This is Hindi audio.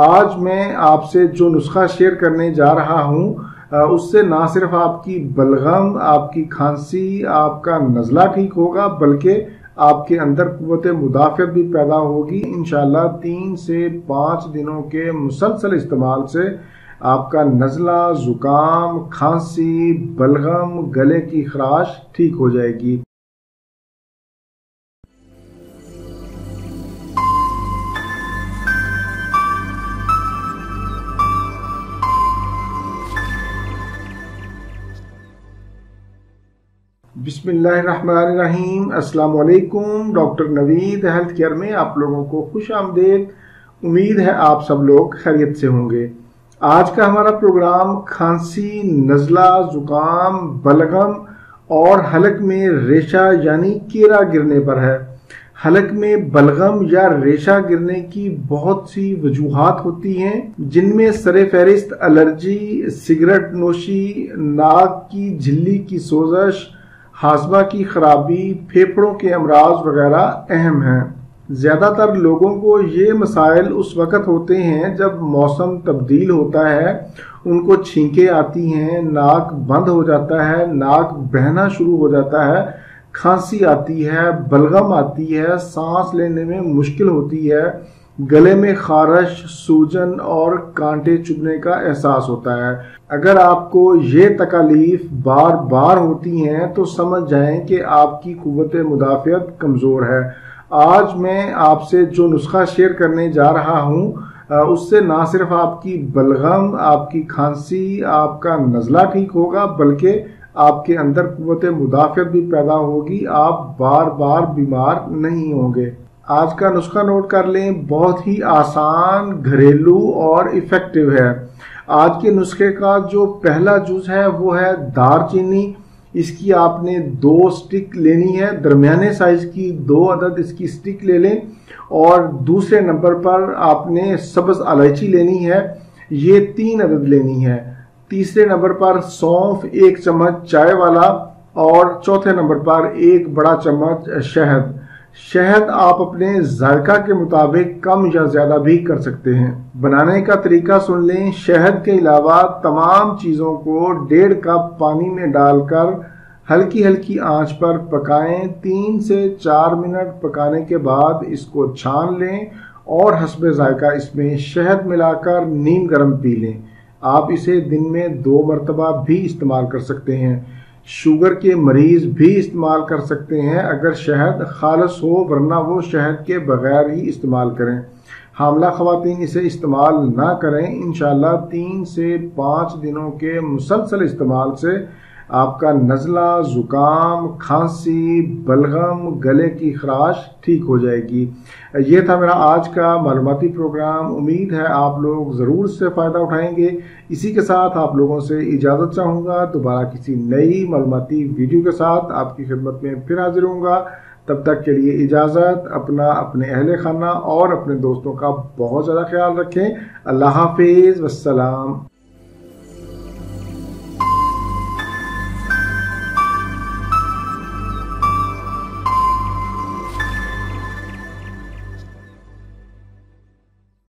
आज मैं आपसे जो नुस्खा शेयर करने जा रहा हूं उससे ना सिर्फ आपकी बलगम, आपकी खांसी, आपका नज़ला ठीक होगा बल्कि आपके अंदर कुव्वत मुदाफ़ियत भी पैदा होगी। इंशाल्लाह 3 से 5 दिनों के मुसलसल इस्तेमाल से आपका नज़ला, ज़ुकाम, खांसी, बलगम, गले की खराश ठीक हो जाएगी। बिस्मिल्लाहिर्रहमानिर्रहीम, अस्सलाम वालेकुम। डॉक्टर नवीद हेल्थ केयर में आप लोगों को खुश आमदेद। उम्मीद है आप सब लोग खैरियत से होंगे। आज का हमारा प्रोग्राम खांसी, नज़ला, ज़ुकाम, बलगम और हलक में रेशा यानी कीड़ा गिरने पर है। हलक में बलगम या रेशा गिरने की बहुत सी वजूहात होती हैं, जिनमें सरे फहरिस्त एलर्जी, सिगरेट नोशी, नाक की झिल्ली की सोजश, हाजमा की खराबी, फेफड़ों के अमराज वगैरह अहम हैं। ज़्यादातर लोगों को ये मसाइल उस वक़्त होते हैं जब मौसम तब्दील होता है, उनको छींकें आती हैं, नाक बंद हो जाता है, नाक बहना शुरू हो जाता है, खांसी आती है, बलगम आती है, सांस लेने में मुश्किल होती है, गले में खारश, सूजन और कांटे चुभने का एहसास होता है। अगर आपको ये तकलीफ बार बार होती हैं तो समझ जाएं कि आपकी कुव्वत मुदाफ़ियत कमज़ोर है। आज मैं आपसे जो नुस्खा शेयर करने जा रहा हूं उससे ना सिर्फ आपकी बलगम, आपकी खांसी, आपका नज़ला ठीक होगा बल्कि आपके अंदर कुव्वत मुदाफ़ियत भी पैदा होगी। आप बार बार बीमार नहीं होंगे। आज का नुस्खा नोट कर लें, बहुत ही आसान, घरेलू और इफ़ेक्टिव है। आज के नुस्खे का जो पहला जूस है वो है दारचीनी। इसकी आपने 2 स्टिक लेनी है, दरमियाने साइज की 2 अदद इसकी स्टिक ले लें। और दूसरे नंबर पर आपने सब्ज़ इलायची लेनी है, ये 3 अदद लेनी है। तीसरे नंबर पर सौंफ 1 चम्मच चाय वाला, और चौथे नंबर पर 1 बड़ा चम्मच शहद। शहद आप अपने जायका के मुताबिक कम या ज़्यादा भी कर सकते हैं। बनाने का तरीका सुन लें। शहद के अलावा तमाम चीज़ों को 1.5 कप पानी में डालकर हल्की हल्की आंच पर पकाएं। 3 से 4 मिनट पकाने के बाद इसको छान लें और हस्ब जायका इसमें शहद मिलाकर नीम गर्म पी लें। आप इसे दिन में 2 मरतबा भी इस्तेमाल कर सकते हैं। शुगर के मरीज भी इस्तेमाल कर सकते हैं अगर शहद खालस हो, वरना वो शहद के बगैर ही इस्तेमाल करें। हामला ख़वातीन इसे इस्तेमाल ना करें। इंशाल्लाह 3 से 5 दिनों के मुसलसल इस्तेमाल से आपका नज़ला, ज़ुकाम, खांसी, बलगम, गले की खराश ठीक हो जाएगी। ये था मेरा आज का मालूमाती प्रोग्राम। उम्मीद है आप लोग ज़रूर इससे फ़ायदा उठाएंगे। इसी के साथ आप लोगों से इजाज़त चाहूँगा। दोबारा किसी नई मालूमाती वीडियो के साथ आपकी खिदमत में फिर हाजिर होऊंगा। तब तक के लिए इजाज़त। अपना, अपने अहले खाना और अपने दोस्तों का बहुत ज़्यादा ख्याल रखें। अल्लाह हाफिज़, वस्सलाम।